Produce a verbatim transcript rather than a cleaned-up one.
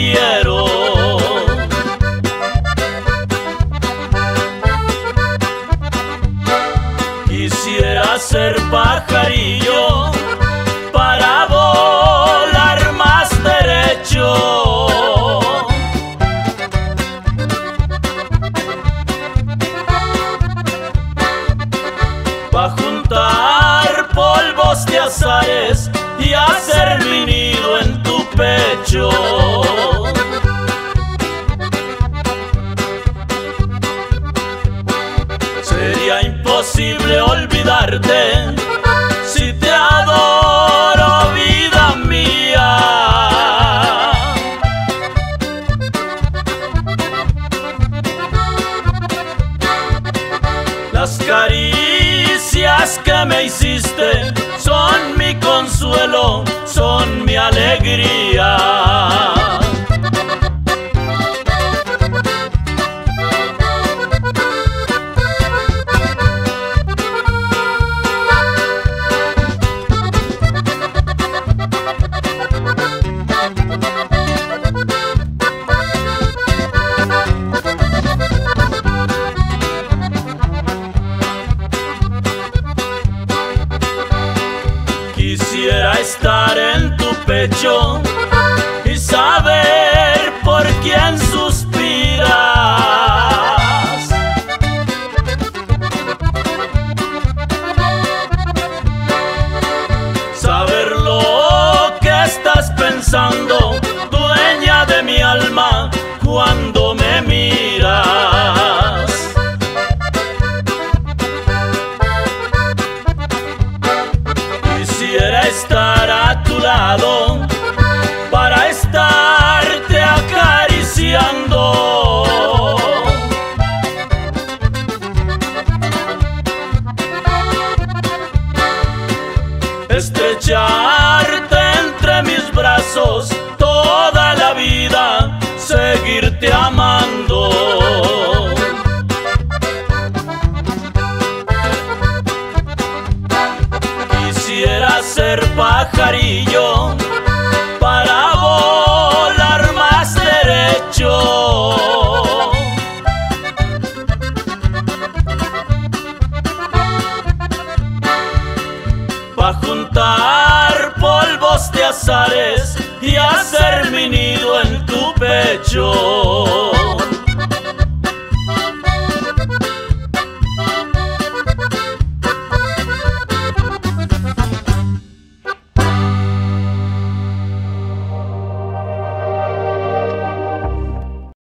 quiero. Quisiera ser pajarillo para volar más derecho. Pa' juntar polvos de azares y hacer mi nido en tu pecho. Sería imposible olvidarte si te adoro, vida mía. Las caricias que me hiciste son mi consuelo, son mi alegría. Quisiera estar en tu pecho y saber por quién suspiras. Saber lo que estás pensando, dueña de mi alma, cuando me miras. Quisiera estar a tu lado para estarte acariciando. Estrecharte entre mis brazos, toda la vida seguirte amando. Quisiera ser pajarillo para volar más derecho. Pa' juntar polvos de azares y hacer mi nido en tu pecho.